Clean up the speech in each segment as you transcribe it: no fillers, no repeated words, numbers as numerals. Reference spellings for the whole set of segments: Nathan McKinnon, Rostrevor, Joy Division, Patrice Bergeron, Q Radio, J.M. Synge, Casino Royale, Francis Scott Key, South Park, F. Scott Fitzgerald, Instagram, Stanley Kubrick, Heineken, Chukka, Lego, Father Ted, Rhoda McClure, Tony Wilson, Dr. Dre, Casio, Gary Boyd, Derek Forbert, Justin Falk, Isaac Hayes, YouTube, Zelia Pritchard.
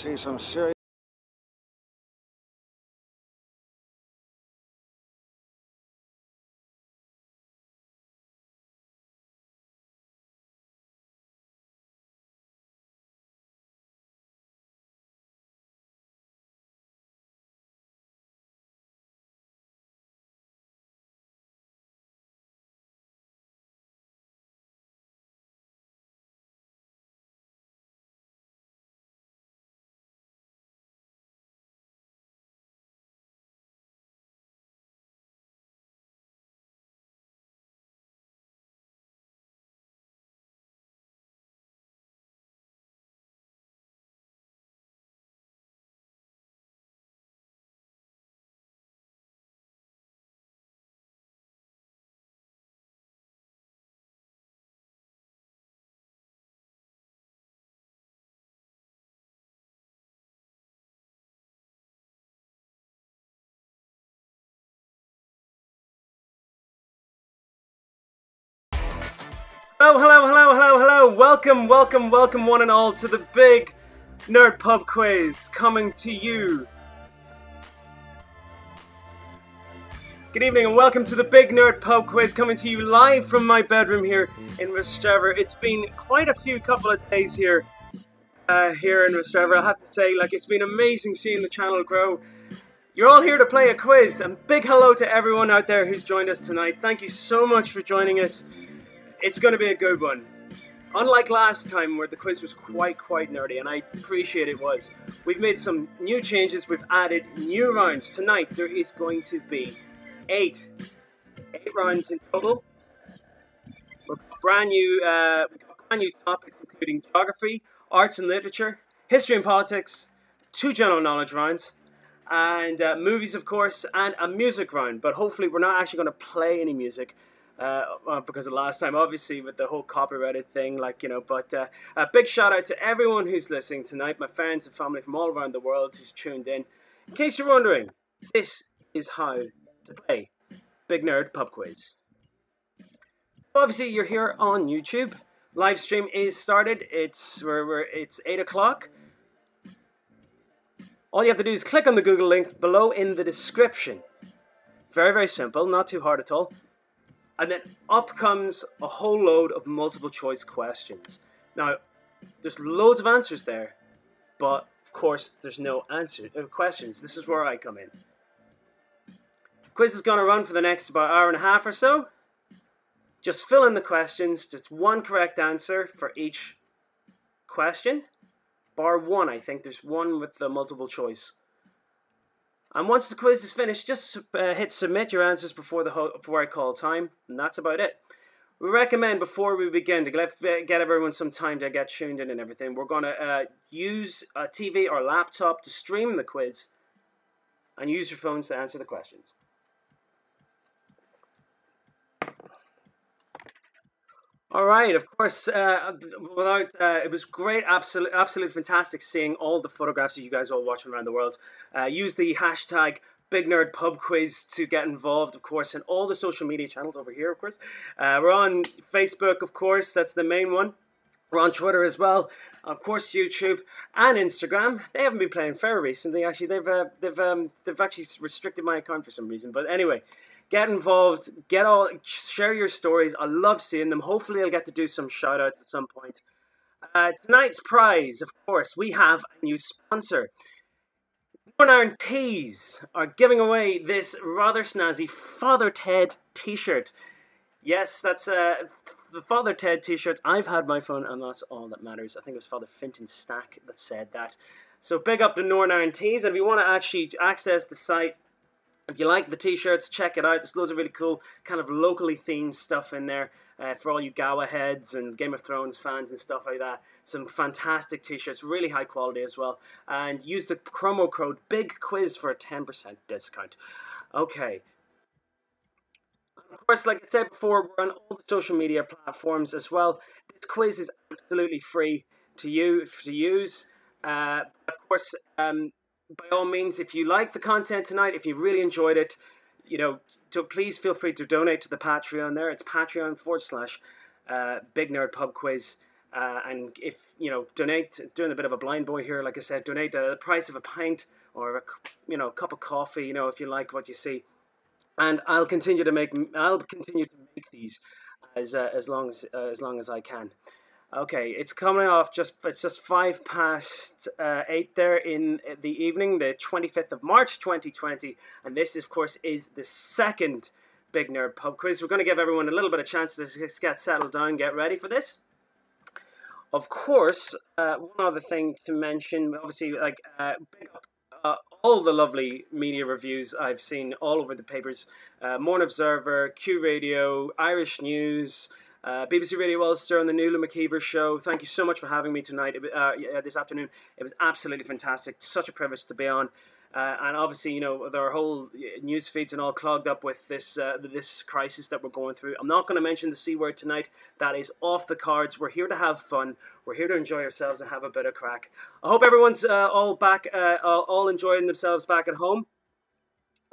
see some serious... Hello, hello, hello, hello, hello! Welcome, welcome, welcome one and all to the Big Nerd Pub Quiz, coming to you. Good evening and welcome to the Big Nerd Pub Quiz, coming to you live from my bedroom here in Rostrevor. It's been quite a few couple of days here, in Rostrevor, I have to say. Like, it's been amazing seeing the channel grow. You're all here to play a quiz, and big hello to everyone out there who's joined us tonight. Thank you so much for joining us. It's going to be a good one. Unlike last time where the quiz was quite nerdy, and I appreciate it was, we've made some new changes, we've added new rounds. Tonight there is going to be eight rounds in total. We've got brand new topics including geography, arts and literature, history and politics, two general knowledge rounds, and movies of course, and a music round. But hopefully we're not actually going to play any music. Because of last time, obviously, with the whole copyrighted thing, like, you know, but a big shout out to everyone who's listening tonight, my friends and family from all around the world who's tuned in. In case you're wondering, this is how to play Big Nerd Pub Quiz. Obviously, you're here on YouTube. Live stream is started. It's 8 o'clock. All you have to do is click on the Google link below in the description. Very, very simple, not too hard at all. And then up comes a whole load of multiple choice questions. Now, there's loads of answers there, but of course there's no questions. This is where I come in. The quiz is going to run for the next about hour and a half or so. Just fill in the questions, just one correct answer for each question. Bar one, I think. There's one with the multiple choice. And once the quiz is finished, just hit submit your answers before I call time, and that's about it. We recommend before we begin to get everyone some time to get tuned in and everything. We're going to use a TV or laptop to stream the quiz and use your phones to answer the questions. All right, of course, it was great, absolutely fantastic seeing all the photographs that you guys all watching around the world. Use the hashtag BigNerdPubQuiz to get involved, of course, in all the social media channels over here, of course. We're on Facebook, of course, that's the main one. We're on Twitter as well, of course, YouTube and Instagram. They haven't been playing fair recently, actually. They've actually restricted my account for some reason, but anyway. Get involved, share your stories. I love seeing them. Hopefully I'll get to do some shout-outs at some point. Tonight's prize, of course, we have a new sponsor. Norn Iron Tees are giving away this rather snazzy Father Ted t-shirt. Yes, that's the Father Ted t-shirt. I've had my fun, and that's all that matters. I think it was Father Finton Stack that said that. So big up to Norn Iron Tees, and if you want to actually access the site, if you like the t-shirts, check it out. There's loads of really cool kind of locally themed stuff in there for all you Gawa heads and Game of Thrones fans and stuff like that. Some fantastic t-shirts, really high quality as well. And use the promo code BIGQUIZ for a 10% discount. Okay. Of course, like I said before, we're on all the social media platforms as well. This quiz is absolutely free to you to use. Of course... by all means, if you like the content tonight, if you really enjoyed it, you know, please feel free to donate to the Patreon there. It's Patreon.com/BigNerdPubQuiz. And if, you know, donate, doing a bit of a blind boy here, like I said, donate the price of a pint or a, you know, cup of coffee, you know, if you like what you see. And I'll continue to make these as long as I can. Okay, it's coming off it's just 8:05 there in the evening, the 25th of March 2020, and this of course is the second Big Nerd Pub Quiz. We're going to give everyone a little bit of chance to just get settled down, get ready for this. Of course, one other thing to mention, obviously, like big up all the lovely media reviews I've seen all over the papers. Morning Observer, Q Radio, Irish News, BBC Radio Ulster, and the Nuala McKeever Show. Thank you so much for having me tonight, this afternoon. It was absolutely fantastic. Such a privilege to be on. And obviously, you know, there are whole news feeds and all clogged up with this this crisis that we're going through. I'm not going to mention the C word tonight. That is off the cards. We're here to have fun. We're here to enjoy ourselves and have a bit of crack. I hope everyone's all back, all enjoying themselves back at home.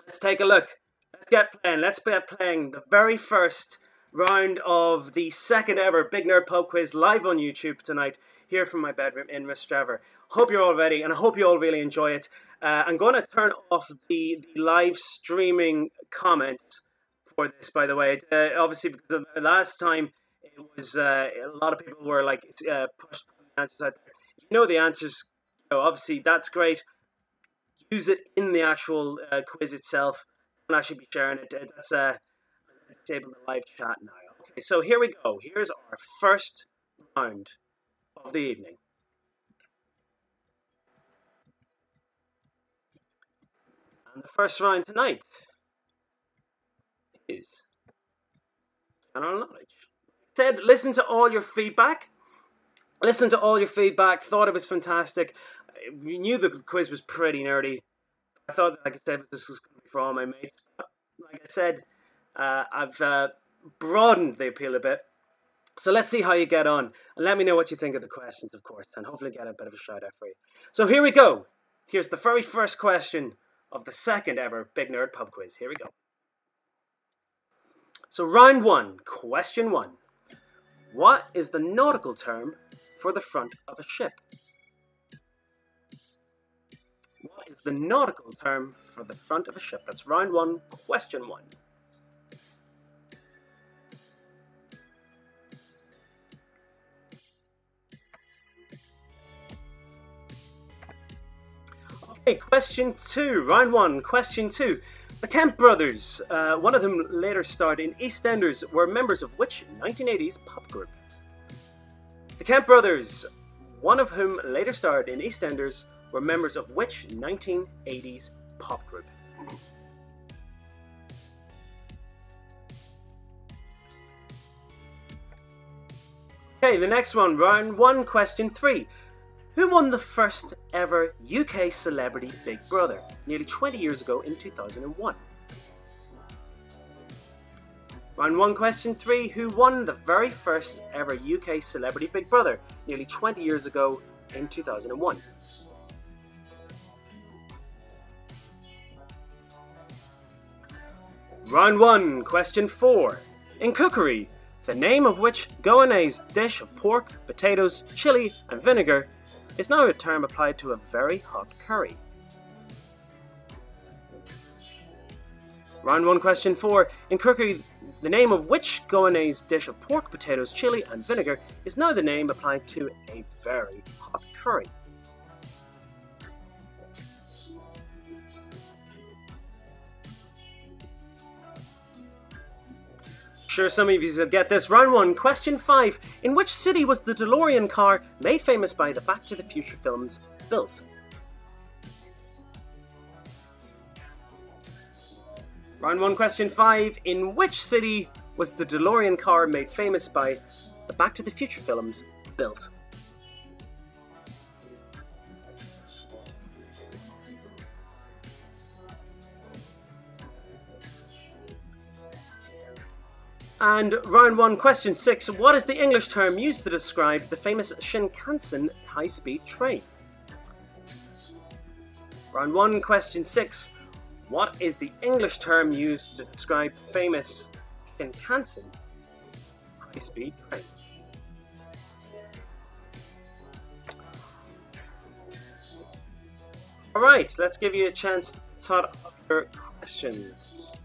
Let's take a look. Let's get playing. Let's get playing the very first round of the second ever Big Nerd Pub Quiz live on YouTube tonight, here from my bedroom in Rostrevor. Hope you're all ready, and I hope you all really enjoy it. I'm going to turn off the live streaming comments for this, by the way. Obviously, because the last time it was a lot of people were like pushed the answers out there. You know the answers, so obviously that's great. Use it in the actual quiz itself. Don't actually be sharing it. That's disable the live chat now. Okay, so here we go. Here's our first round of the evening. And the first round tonight is general knowledge. Said, listen to all your feedback. Listen to all your feedback. Thought it was fantastic. We knew the quiz was pretty nerdy. I thought, like I said, this was going to be for all my mates. Like I said, I've broadened the appeal a bit. So let's see how you get on. And let me know what you think of the questions, of course, and hopefully get a bit of a shout out for you. So here we go. Here's the very first question of the second ever Big Nerd Pub Quiz. Here we go. So round one, question one. What is the nautical term for the front of a ship? What is the nautical term for the front of a ship? That's round one, question one. Okay, question two, round one, question two. The Kemp brothers, one of them later starred in EastEnders, were members of which 1980s pop group? The Kemp brothers, one of whom later starred in EastEnders, were members of which 1980s pop group? Okay, the next one, round one, question three. Who won the first ever UK Celebrity Big Brother nearly 20 years ago in 2001? Round one, question three. Who won the very first ever UK Celebrity Big Brother nearly 20 years ago in 2001? Round one, question four. In cookery, the name of which Goanese dish of pork, potatoes, chili and vinegar is now a term applied to a very hot curry? Round one, question four. In cookery, the name of which Goanese dish of pork, potatoes, chili and vinegar is now the name applied to a very hot curry? Sure, some of you will get this. Round one, question five. In which city was the DeLorean car, made famous by the Back to the Future films, built? Round one, question five. In which city was the DeLorean car, made famous by the Back to the Future films, built? And round one, question six. What is the English term used to describe the famous Shinkansen high-speed train? Round one, question six. What is the English term used to describe the famous Shinkansen high-speed train? Alright, let's give you a chance to sort out your questions.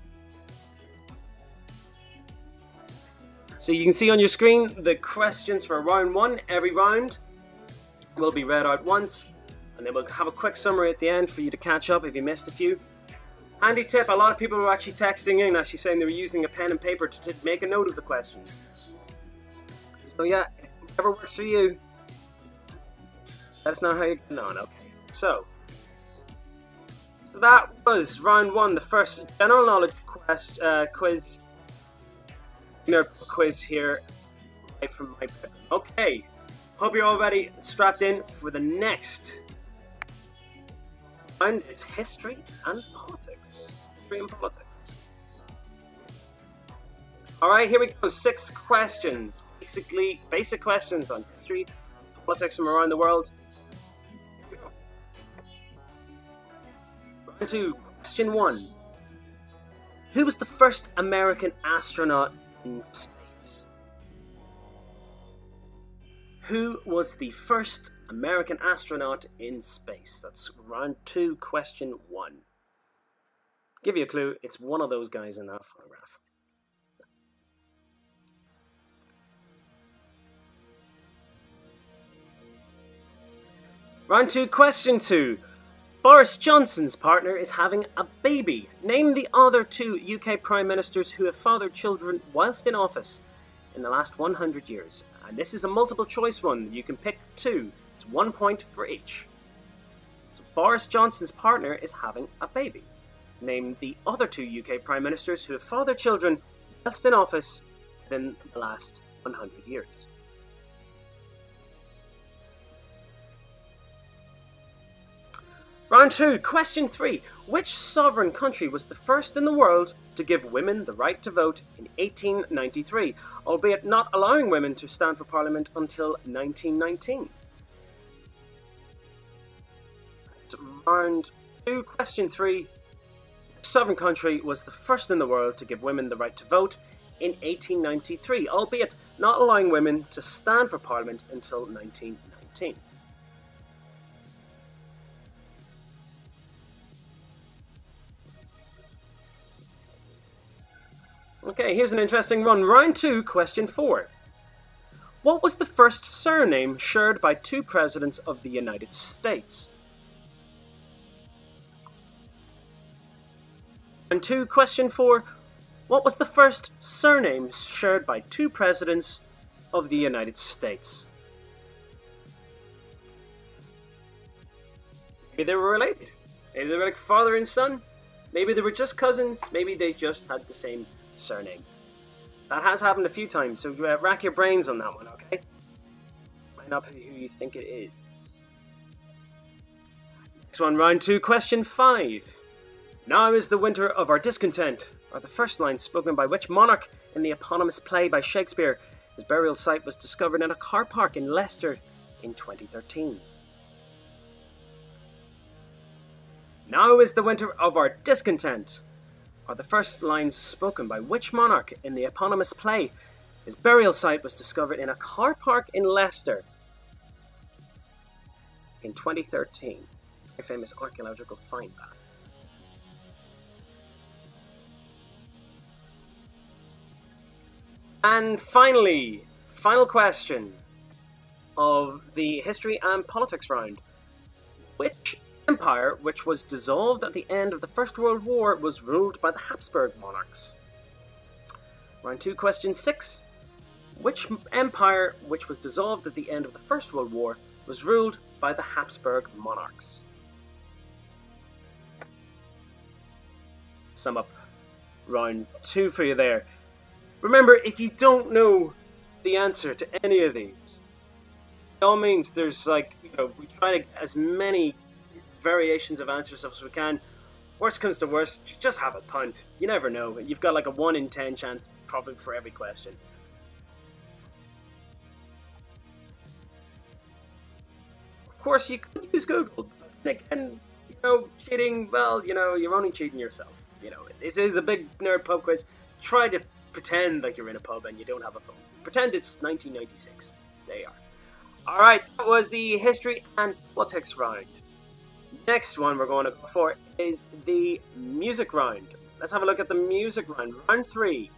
So you can see on your screen the questions for round one. Every round will be read out once, and then we'll have a quick summary at the end for you to catch up if you missed a few. Handy tip, a lot of people were actually texting in, actually saying they were using a pen and paper to make a note of the questions. So yeah, whatever works for you, let us know how you're getting on, okay? So that was round one, the first general knowledge quiz. Nerd quiz here right from my bedroom. Okay, hope you're already strapped in for the next round. It's history and politics. History and politics. Alright, here we go. 6 questions. Basically, basic questions on history, politics from around the world. Here we go. Round 2, question 1. Who was the first American astronaut in space? Who was the first American astronaut in space? That's round 2, question 1. Give you a clue, it's one of those guys in that photograph. Round 2, question 2. Boris Johnson's partner is having a baby. Name the other 2 UK Prime Ministers who have fathered children whilst in office in the last 100 years. And this is a multiple choice one. You can pick 2. It's 1 point for each. So Boris Johnson's partner is having a baby. Name the other 2 UK Prime Ministers who have fathered children whilst in office within the last 100 years. Round 2, question 3. Which sovereign country was the first in the world to give women the right to vote in 1893, albeit not allowing women to stand for parliament until 1919? Round 2, question 3. Which sovereign country was the first in the world to give women the right to vote in 1893, albeit not allowing women to stand for parliament until 1919? Okay, here's an interesting one. Round 2, question 4. What was the first surname shared by 2 presidents of the United States? Round 2, question 4. What was the first surname shared by 2 presidents of the United States? Maybe they were related. Maybe they were like father and son. Maybe they were just cousins. Maybe they just had the same surname. That has happened a few times, so rack your brains on that one, okay? Find out who you think it is. Next one, round 2, question 5. Now is the winter of our discontent, are the first lines spoken by which monarch in the eponymous play by Shakespeare? His burial site was discovered in a car park in Leicester in 2013. Now is the winter of our discontent, are the first lines spoken by which monarch in the eponymous play? His burial site was discovered in a car park in Leicester in 2013. A famous archaeological find that. And finally, final question of the history and politics round. Which empire, which was dissolved at the end of the First World War, was ruled by the Habsburg monarchs? Round 2, question 6. Which empire, which was dissolved at the end of the First World War, was ruled by the Habsburg monarchs? Sum up round 2 for you there. Remember, if you don't know the answer to any of these, by all means, there's like, you know, we try to get as many variations of answers as we can. Worst comes to worst, just have a punt. You never know. You've got like a 1 in 10 chance probably for every question. Of course, you could use Google, but again, you know, cheating, well, you know, you're only cheating yourself. You know, this is a big nerd pub quiz. Try to pretend like you're in a pub and you don't have a phone. Pretend it's 1996. There you are. Alright, that was the history and politics round. next one we're going to go for is the music round. Let's have a look at the music round. Round 3.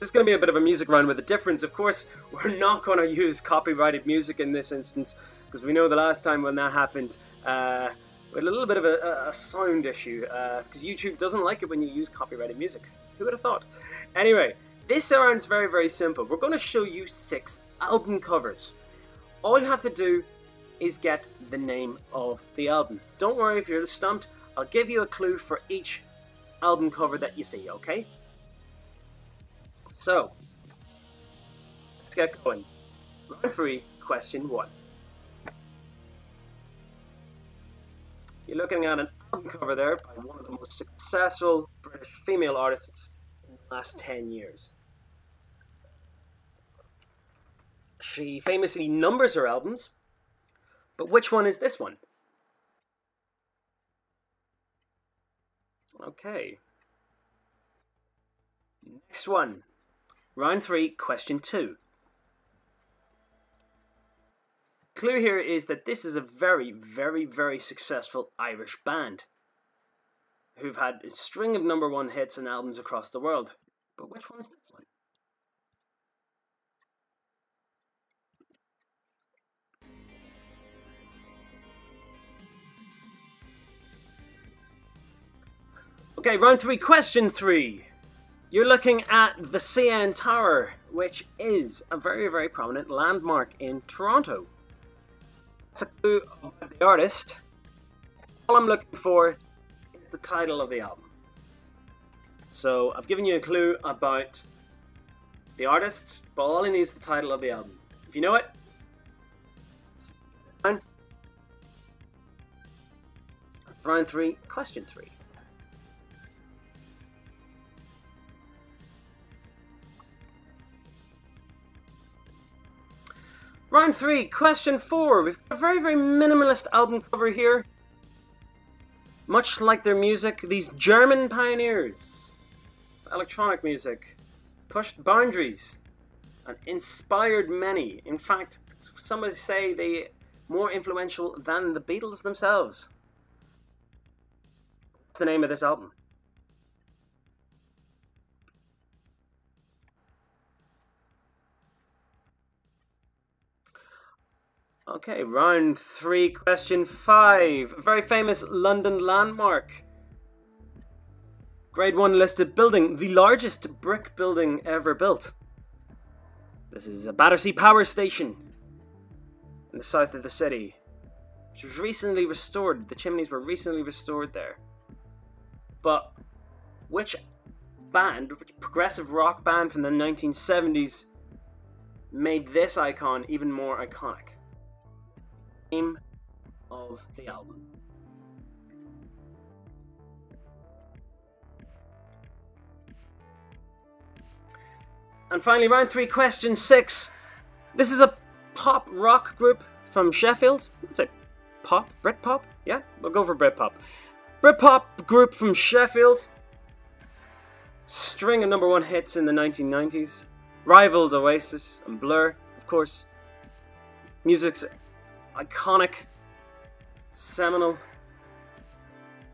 This is going to be a bit of a music round with a difference. Of course, we're not going to use copyrighted music in this instance, because we know the last time when that happened, we had a little bit of a sound issue, because YouTube doesn't like it when you use copyrighted music. Who would have thought? Anyway, this round's very, very simple. We're going to show you 6 album covers. All you have to do is get the name of the album. Don't worry if you're stumped. I'll give you a clue for each album cover that you see, okay? So, let's get going. Round 3, question 1. You're looking at an album cover there by one of the most successful British female artists in the last 10 years. She famously numbers her albums, but which one is this one? Okay. Next one. Round 3, question 2. Clue here is that this is a very, very, very successful Irish band who've had a string of number 1 hits and albums across the world. But which one's this one? Okay, round 3, question 3. You're looking at the CN Tower, which is a very, very prominent landmark in Toronto. That's a clue about the artist. All I'm looking for is the title of the album. So I've given you a clue about the artist, but all I need is the title of the album. If you know it, it's fine. Round 3, question 3. Round 3, question 4. We've got a very, very minimalist album cover here. Much like their music, these German pioneers of electronic music pushed boundaries and inspired many. In fact, some would say they're more influential than the Beatles themselves. What's the name of this album? Okay, round 3, question 5. A very famous London landmark. Grade 1 listed building, the largest brick building ever built. This is a Battersea Power Station in the south of the city, which was recently restored. The chimneys were recently restored there. But which band, which progressive rock band from the 1970s made this icon even more iconic? Name of the album. And finally, round 3, question 6. This is a pop rock group from Sheffield. It's a pop, Britpop. Yeah, we'll go for Britpop. Britpop group from Sheffield. String of number 1 hits in the 1990s. Rivaled Oasis and Blur, of course. Music's iconic, seminal.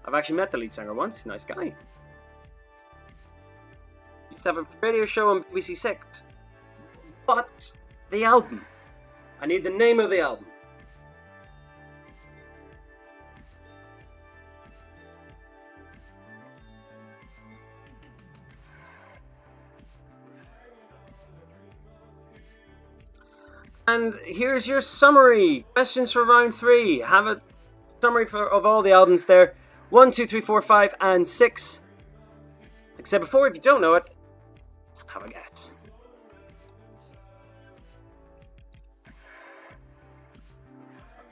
I've actually met the lead singer once, nice guy. He used to have a radio show on BBC 6. But the album. I need the name of the album. And here's your summary. Questions for round 3. Have a summary of all the albums there. 1, 2, 3, 4, 5, and 6. Like I said before, if you don't know it, just have a guess.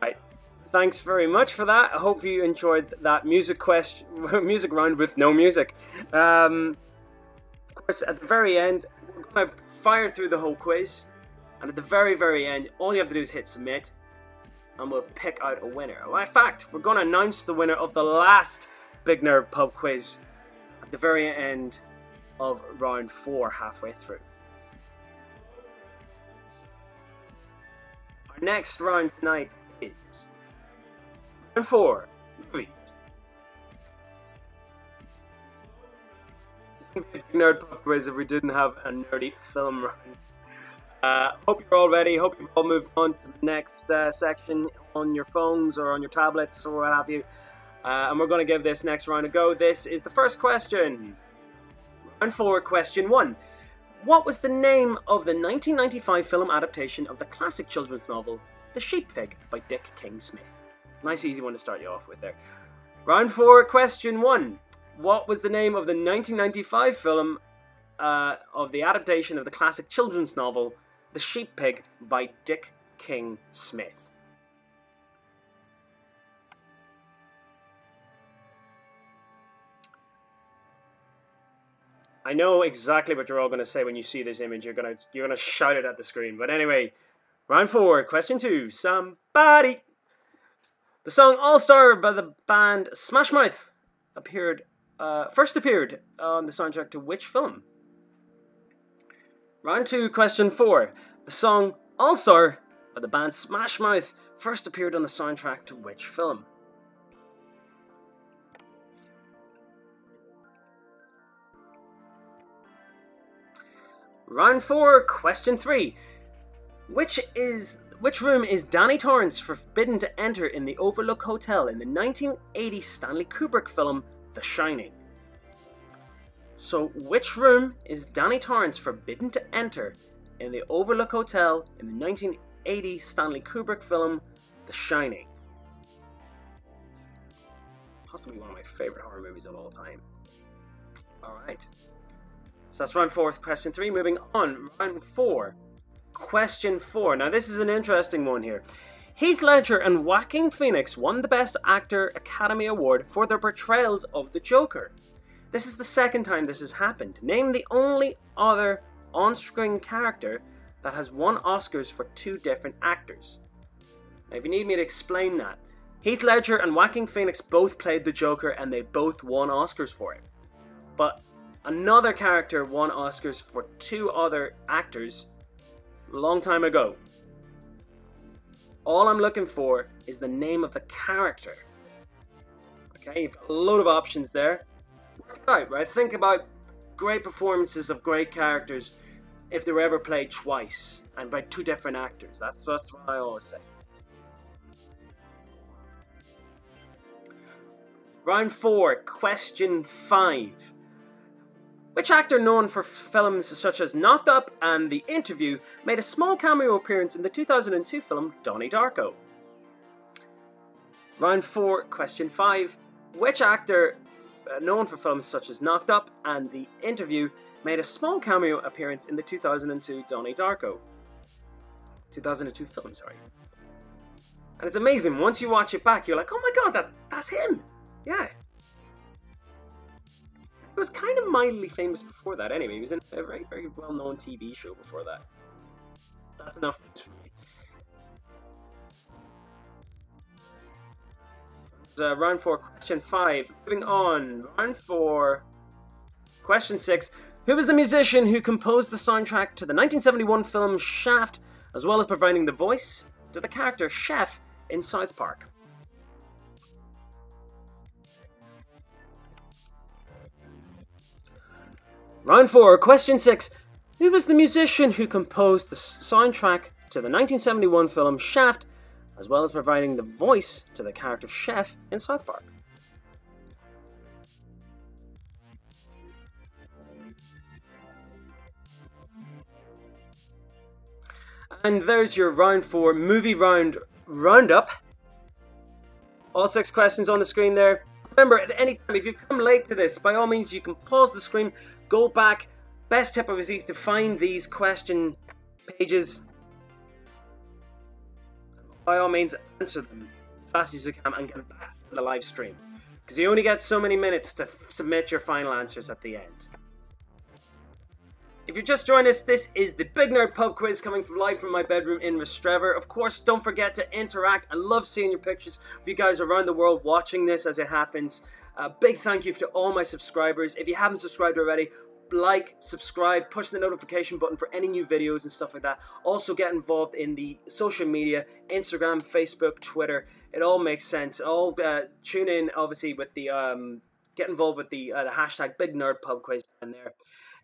Right. Thanks very much for that. I hope you enjoyed that music round with no music. Of course, at the very end, we're going to fire through the whole quiz. And at the very, very end, all you have to do is hit submit, and we'll pick out a winner. Well, in fact, we're going to announce the winner of the last Big Nerd Pub Quiz at the very end of round 4, halfway through. Next round tonight is round 4, movies. Big Nerd Pub Quiz if we didn't have a nerdy film round. Hope you're all ready, hope you've all moved on to the next section on your phones or on your tablets or what have you. And we're going to give this next round a go. This is the first question. Round 4, question 1. What was the name of the 1995 film adaptation of the classic children's novel, The Sheep Pig by Dick King-Smith? Nice easy one to start you off with there. Round 4, question 1. What was the name of the 1995 film of the adaptation of the classic children's novel, The Sheep Pig by Dick King-Smith? I know exactly what you're all going to say when you see this image. You're gonna shout it at the screen. But anyway, round 4, question 2. Somebody. The song All Star by the band Smash Mouth first appeared on the soundtrack to which film? Round 2, question 4. The song All Star by the band Smash Mouth first appeared on the soundtrack to which film? Round 4, question 3. Which room is Danny Torrance forbidden to enter in the Overlook Hotel in the 1980 Stanley Kubrick film, The Shining? So, which room is Danny Torrance forbidden to enter in the Overlook Hotel in the 1980 Stanley Kubrick film, The Shining? Possibly one of my favourite horror movies of all time. Alright. So that's round 4, question 3. Moving on, round 4, question 4. Now this is an interesting one here. Heath Ledger and Joaquin Phoenix won the Best Actor Academy Award for their portrayals of the Joker. This is the second time this has happened. Name the only other on-screen character that has won Oscars for 2 different actors. Now if you need me to explain that, Heath Ledger and Joaquin Phoenix both played the Joker and they both won Oscars for it. But another character won Oscars for 2 other actors a long time ago. All I'm looking for is the name of the character. Okay, you've got a load of options there. Work it out, right? Think about great performances of great characters if they were ever played twice and by 2 different actors. That's what I always say. Round 4, question 5. Which actor known for films such as Knocked Up and The Interview made a small cameo appearance in the 2002 film Donnie Darko? Round 4, question 5. Which actor known for films such as Knocked Up and The Interview made a small cameo appearance in the 2002 Donnie Darko? 2002 film, sorry. And it's amazing, once you watch it back, you're like, oh my god, that's him! Yeah. He was kind of mildly famous before that anyway. He was in a very, very well-known TV show before that. That's enough for me. Round 4, question 5. Moving on. Round 4, question 6. Who was the musician who composed the soundtrack to the 1971 film Shaft, as well as providing the voice to the character Chef in South Park? Round 4, question 6. Who was the musician who composed the soundtrack to the 1971 film Shaft, as well as providing the voice to the character Chef in South Park? And there's your round 4 movie round roundup. All 6 questions on the screen there. Remember, at any time, if you've come late to this, by all means, you can pause the screen, go back. Best tip obviously is to find these question pages. By all means, answer them as fast as you can and get back to the live stream. Because you only get so many minutes to submit your final answers at the end. If you just joined us, this is the Big Nerd Pub Quiz coming live from my bedroom in Rostrevor. Of course, don't forget to interact. I love seeing your pictures of you guys around the world watching this as it happens. Big thank you to all my subscribers. If you haven't subscribed already, like, subscribe, push the notification button for any new videos and stuff like that. Also get involved in the social media, Instagram, Facebook, Twitter. It all makes sense. All tune in, obviously, with the get involved with the hashtag Big Nerd Pub Quiz down there.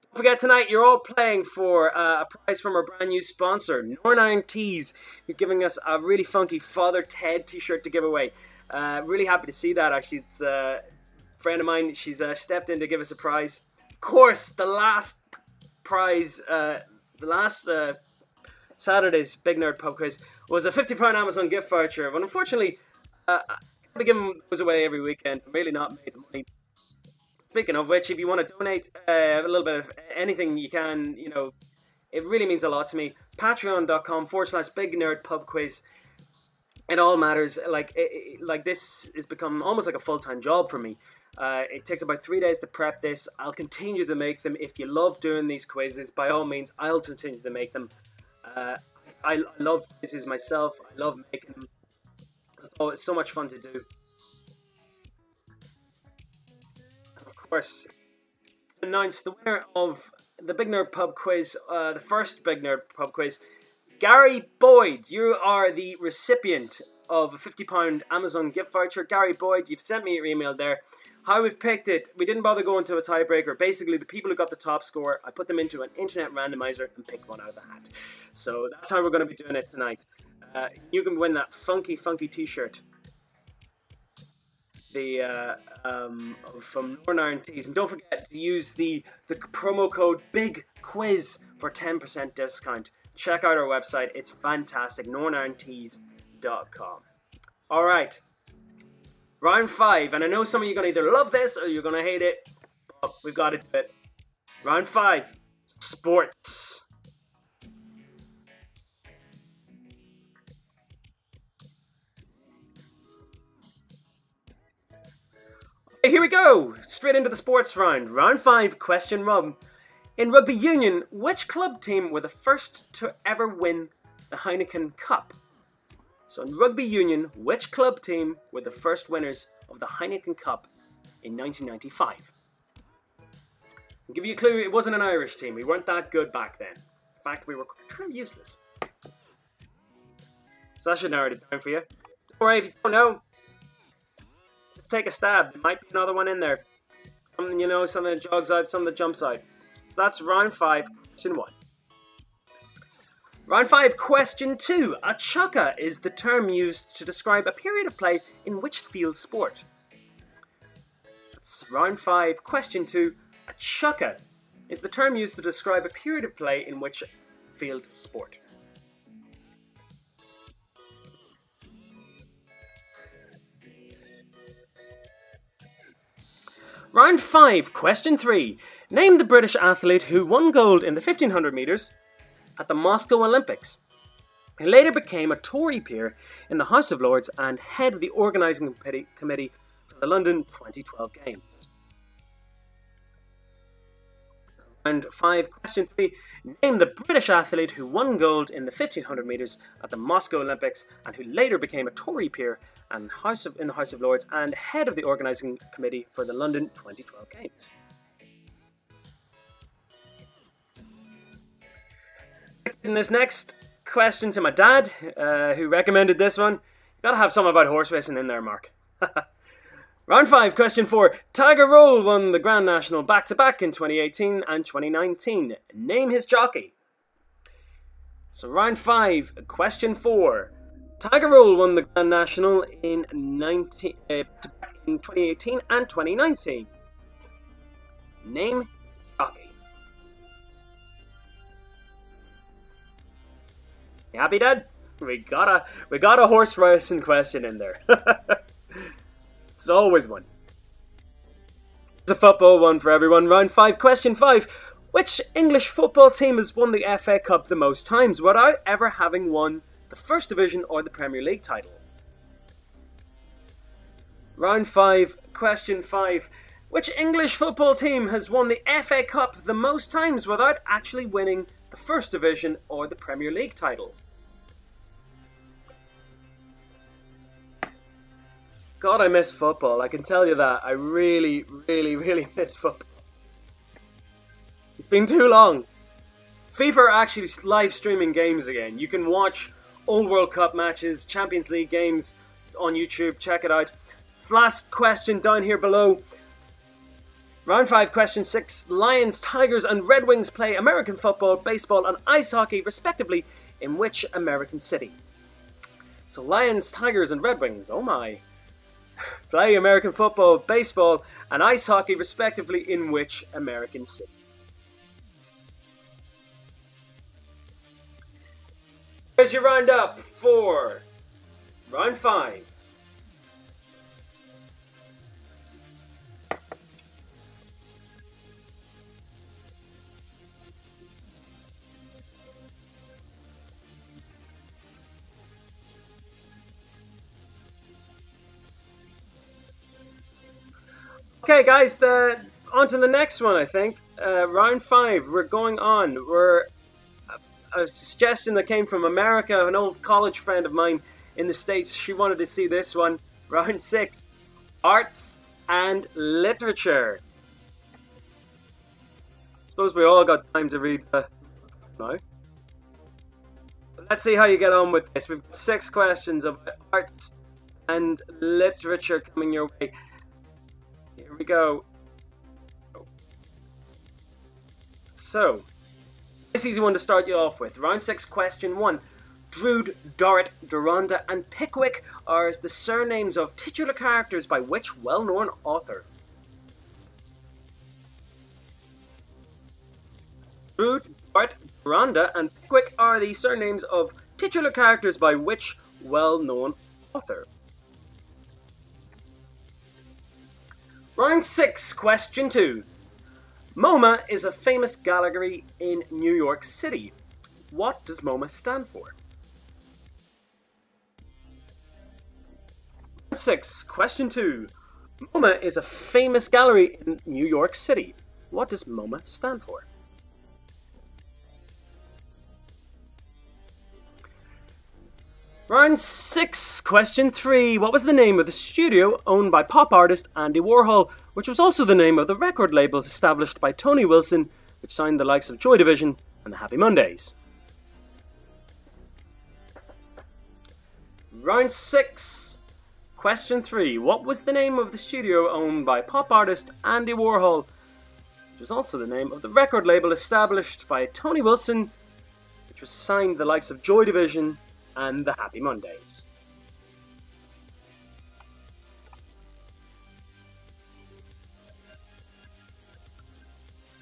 Don't forget, tonight you're all playing for a prize from our brand new sponsor, Norn Iron Tees, who're giving us a really funky Father Ted t-shirt to give away. Really happy to see that, actually. It's a friend of mine, she's stepped in to give us a prize. Of course, the last prize, the last Saturday's Big Nerd Pub Quiz was a £50 Amazon gift voucher, but unfortunately, I can't be giving those away every weekend. I'm really not made the money. Speaking of which, if you want to donate a little bit of anything you can, you know, it really means a lot to me. Patreon.com/Big Nerd Pub Quiz. It all matters. Like, like this has become almost like a full-time job for me. It takes about 3 days to prep this. I'll continue to make them. If you love doing these quizzes, by all means, I'll continue to make them. I love quizzes myself. I love making them. Oh, it's so much fun to do. Of course, to announce the winner of the Big Nerd Pub Quiz, the first Big Nerd Pub Quiz, Gary Boyd, you are the recipient of a £50 Amazon gift voucher. Gary Boyd, you've sent me your email there. How we've picked it, we didn't bother going to a tiebreaker. Basically, the people who got the top score, I put them into an internet randomizer and picked one out of the hat. So that's how we're going to be doing it tonight. You can win that funky, funky t-shirt. From Norn Iron Tees, and don't forget to use the promo code BIGQUIZ for 10% discount. Check out our website, it's fantastic, nornirontees.com. Alright, round 5, and I know some of you are going to either love this or you're going to hate it, but we've got to do it. Round 5, sports. Here we go! Straight into the sports round. Round 5, question one. In rugby union, which club team were the first to ever win the Heineken Cup? So in rugby union, which club team were the first winners of the Heineken Cup in 1995? I'll give you a clue, it wasn't an Irish team. We weren't that good back then. In fact, we were kind of useless. So that should narrow it down for you. Don't worry if you don't know. Take a stab. There might be another one in there. Something you know, something that jogs out, something that jumps out. So that's round 5, question 1. Round 5, question 2. A chukka is the term used to describe a period of play in which field sport? That's round 5, question 2. A chukka is the term used to describe a period of play in which field sport? Round 5, question 3. Name the British athlete who won gold in the 1500 metres at the Moscow Olympics. He later became a Tory peer in the House of Lords and head of the organising committee for the London 2012 Games. Round 5, question 3. Name the British athlete who won gold in the 1500 metres at the Moscow Olympics and who later became a Tory peer and in the House of Lords and head of the organising committee for the London 2012 Games. In this next question to my dad, who recommended this one. You gotta have some about horse racing in there, Mark. Round 5, question 4. Tiger Roll won the Grand National back-to-back in 2018 and 2019. Name his jockey. So round 5, question 4. Tiger Roll won the Grand National in 2018 and 2019. Name jockey. You happy, Dad? We got a horse racing question in there. It's always one. It's a football one for everyone. Round 5, question 5. Which English football team has won the FA Cup the most times without ever having won the First Division or the Premier League title? Round 5, question 5. Which English football team has won the FA Cup the most times without actually winning the First Division or the Premier League title? God, I miss football. I can tell you that. I really, really, really miss football. been too long. FIFA are actually live streaming games again. You can watch old World Cup matches, Champions League games on YouTube. Check it out. Last question down here below. Round 5, question 6. Lions, Tigers and Red Wings play American football, baseball and ice hockey respectively in which American city? So Lions, Tigers and Red Wings, oh my. Play American football, baseball and ice hockey respectively in which American city? Here's your round up for round 5. Okay guys, on to the next one I think. Round 5, we're going on. We're a suggestion that came from America, an old college friend of mine in the States. She wanted to see this one. Round 6, arts and literature. I suppose we all got time to read no. Let's see how you get on with this. We've got 6 questions of arts and literature coming your way. Here we go. Oh. So, this easy one to start you off with. Round 6, question 1. Drood, Dorrit, Deronda, and Pickwick are the surnames of titular characters by which well-known author? Drood, Dorrit, Deronda, and Pickwick are the surnames of titular characters by which well-known author? Round 6, question 2. MoMA is a famous gallery in New York City. What does MoMA stand for? Round 6, question 2. MoMA is a famous gallery in New York City. What does MoMA stand for? Round 6, question 3. What was the name of the studio owned by pop artist Andy Warhol, which was also the name of the record label established by Tony Wilson, which signed the likes of Joy Division and the Happy Mondays? Round 6, question 3. What was the name of the studio owned by pop artist Andy Warhol, which was also the name of the record label established by Tony Wilson, which was signed the likes of Joy Division and the Happy Mondays?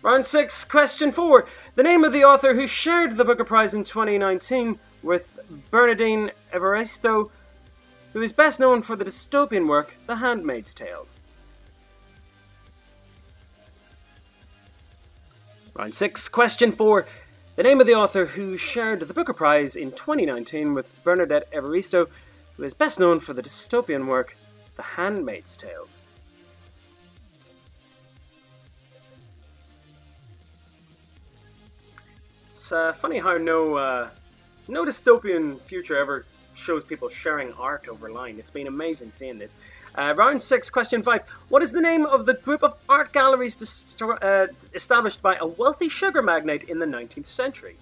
Round 6, question 4. The name of the author who shared the Booker Prize in 2019 with Bernardine Evaristo, who is best known for the dystopian work The Handmaid's Tale. Round 6, question 4. The name of the author who shared the Booker Prize in 2019 with Bernardine Evaristo, who is best known for the dystopian work The Handmaid's Tale. It's funny how no dystopian future ever shows people sharing art online. It's been amazing seeing this. Round 6, question 5. What is the name of the group of art galleries established by a wealthy sugar magnate in the 19th century?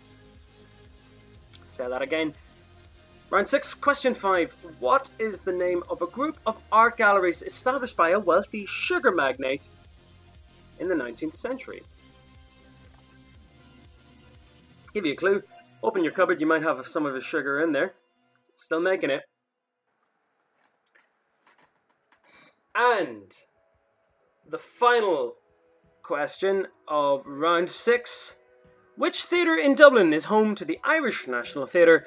Say that again. Round 6, question 5. What is the name of a group of art galleries established by a wealthy sugar magnate in the 19th century? I'll give you a clue. Open your cupboard, you might have some of his sugar in there. Still making it. And the final question of round 6. Which theatre in Dublin is home to the Irish National Theatre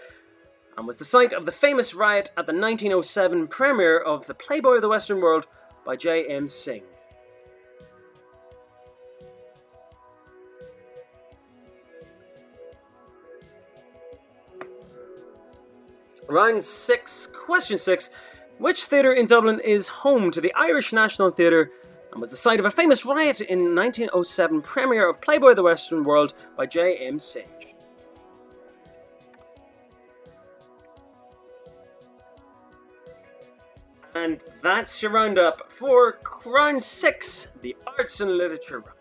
and was the site of the famous riot at the 1907 premiere of The Playboy of the Western World by J.M. Synge? Round 6, question 6. Which theatre in Dublin is home to the Irish National Theatre and was the site of a famous riot in 1907 premiere of Playboy of the Western World by J.M. Synge? And that's your roundup for round 6, the arts and literature round.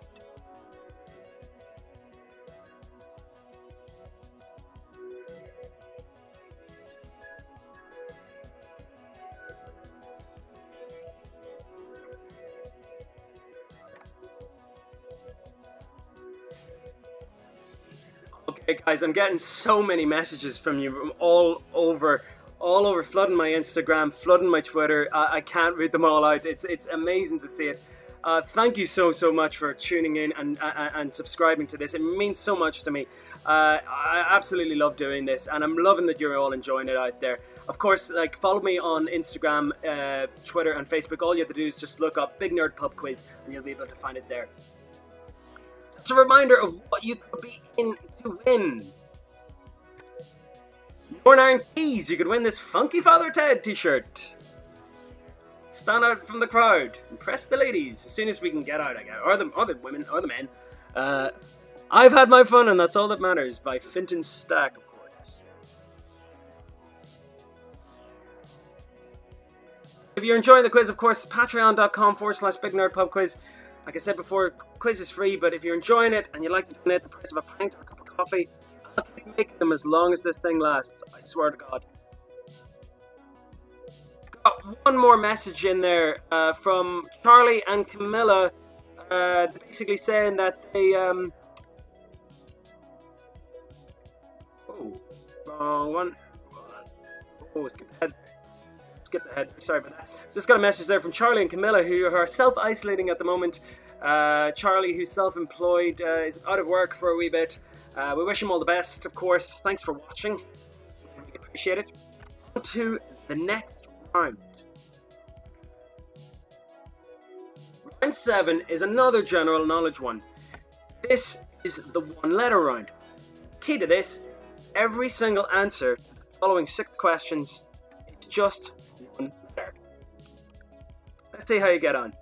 Hey guys, I'm getting so many messages from you from all over, flooding my Instagram, flooding my Twitter. I can't read them all out. It's amazing to see it. Thank you so much for tuning in and subscribing to this. It means so much to me. I absolutely love doing this, and I'm loving that you're all enjoying it out there. Of course, like, follow me on Instagram, Twitter, and Facebook. All you have to do is just look up Big Nerd Pub Quiz, and you'll be able to find it there. It's a reminder of what you could be in to win. Norn Iron Tees, you could win this funky Father Ted t-shirt. Stand out from the crowd. Impress the ladies as soon as we can get out, I guess. Or the women, or the men. I've had my fun and that's all that matters by Finton Stack, of course. If you're enjoying the quiz, of course, patreon.com/bignerdpubquiz. Like I said before, quiz is free, but if you're enjoying it and you like to donate the price of a pint or a cup of coffee, I'll keep making them as long as this thing lasts. I swear to God. One more message in there from Charlie and Camilla, basically saying that they skip the head, sorry about that. Just got a message there from Charlie and Camilla, who are self-isolating at the moment. Charlie, who's self-employed, is out of work for a wee bit. We wish him all the best, of course. Thanks for watching, we appreciate it. On to the next round. Round 7 is another general knowledge one. This is the one-letter round. Key to this, every single answer to the following 6 questions is just one letter. Let's see how you get on.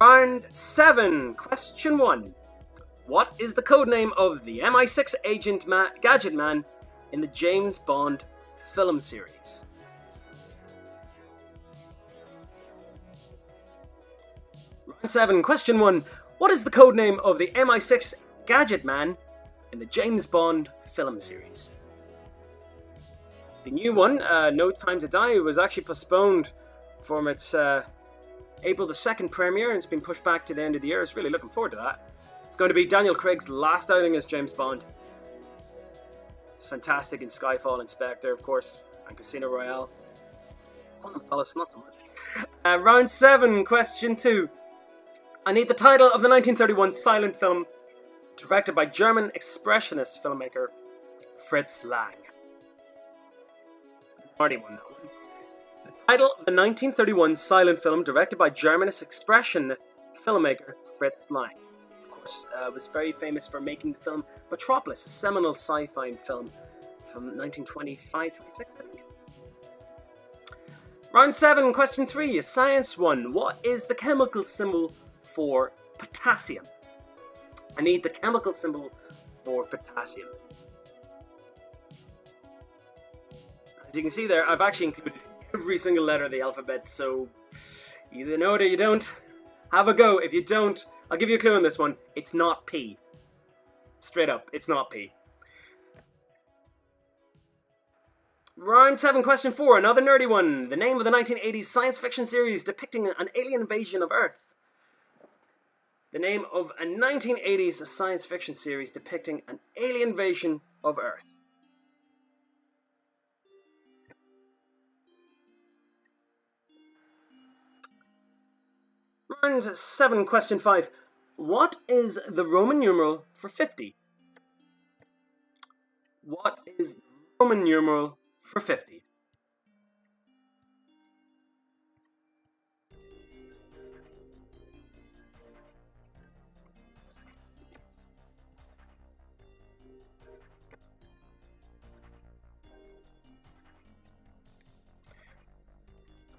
Round 7, question 1. What is the codename of the MI6 agent Gadget Man in the James Bond film series? Round 7, question 1. What is the codename of the MI6 Gadget Man in the James Bond film series? The new one, No Time to Die, was actually postponed from its April the 2nd premiere, and it's been pushed back to the end of the year. I was really looking forward to that. It's going to be Daniel Craig's last outing as James Bond. It's fantastic in Skyfall, Inspector, of course, and Casino Royale. One of fellas, not so much. Round 7, question 2. I need the title of the 1931 silent film directed by German expressionist filmmaker Fritz Lang. I already won that one. The title of the 1931 silent film directed by German expression filmmaker Fritz Lang. Of course, was very famous for making the film Metropolis, a seminal sci-fi film from 1925-26, I think. Round 7, question 3, a science one. What is the chemical symbol for potassium? I need the chemical symbol for potassium. As you can see there, I've actually included every single letter of the alphabet, so you either know it or you don't. Have a go. If you don't, I'll give you a clue on this one. It's not P. Straight up, it's not P. Round 7, question 4, another nerdy one. The name of the 1980s science fiction series depicting an alien invasion of Earth. The name of a 1980s science fiction series depicting an alien invasion of Earth. Round 7, question 5. What is the Roman numeral for 50? What is the Roman numeral for 50?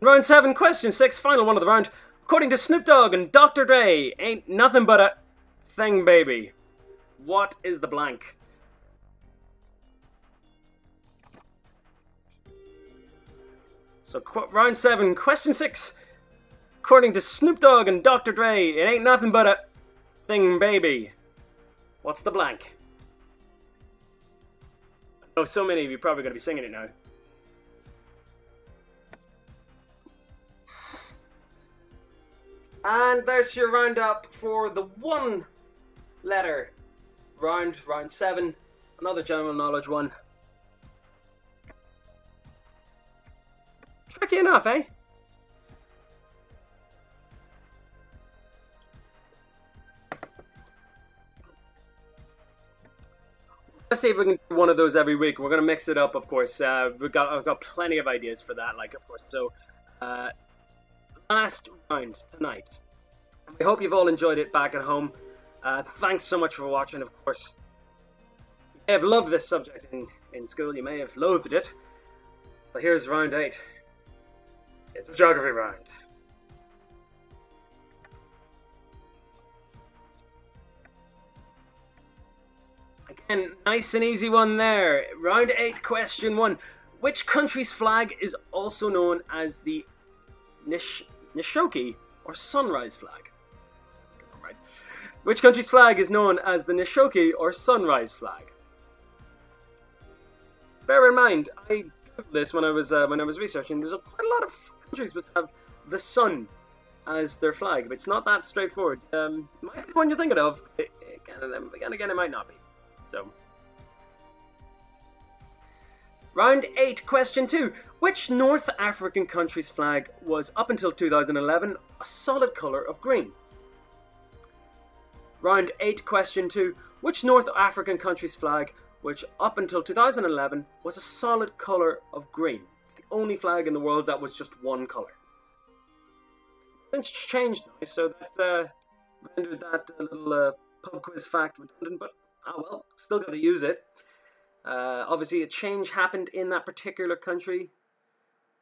Round 7, question 6, final one of the round. According to Snoop Dogg and Dr. Dre, ain't nothing but a thing, baby. What is the blank? So, round 7, question 6. According to Snoop Dogg and Dr. Dre, it ain't nothing but a thing, baby. What's the blank? I know so many of you are probably going to be singing it now. And there's your roundup for the one letter round 7, another general knowledge one. Tricky enough, eh? Let's see if we can do one of those every week. We're gonna mix it up, of course. I've got plenty of ideas for that, like, of course. So, last round tonight. We hope you've all enjoyed it back at home. Thanks so much for watching, of course. You may have loved this subject in school. You may have loathed it. But here's round 8. It's a geography round. Again, nice and easy one there. Round 8, question 1. Which country's flag is also known as the Nishoki or sunrise flag? Right. Which country's flag is known as the Nishoki or sunrise flag? Bear in mind, I googled this when I was researching. There's quite a lot of countries that have the sun as their flag, but it's not that straightforward. It might be the one you're thinking of, but again, it might not be. So, round 8, question 2. Which North African country's flag was, up until 2011, a solid colour of green? Round 8, question 2. Which North African country's flag, which up until 2011, was a solid colour of green? It's the only flag in the world that was just one colour. It's changed now, so that's rendered that little pub quiz fact redundant, but oh well, still got to use it. Obviously, a change happened in that particular country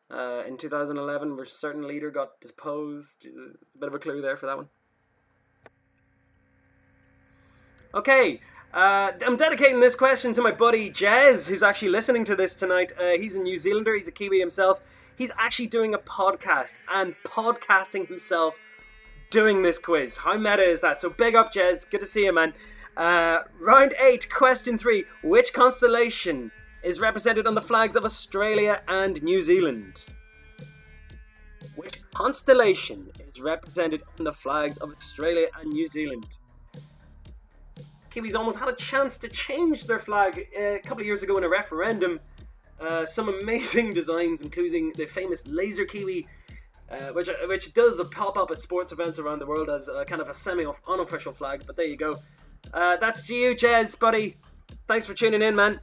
in 2011, where a certain leader got deposed. It's a bit of a clue there for that one. Okay, I'm dedicating this question to my buddy Jez, who's actually listening to this tonight. He's a New Zealander. He's a Kiwi himself. He's actually doing a podcast and podcasting himself doing this quiz. How meta is that? So big up, Jez. Good to see you, man. Round 8, question 3. Which constellation is represented on the flags of Australia and New Zealand? Which constellation is represented on the flags of Australia and New Zealand? Kiwis almost had a chance to change their flag a couple of years ago in a referendum. Some amazing designs, including the famous laser kiwi, which does pop up at sports events around the world as kind of a semi-unofficial flag, but there you go. That's to you, Jez, buddy. Thanks for tuning in, man.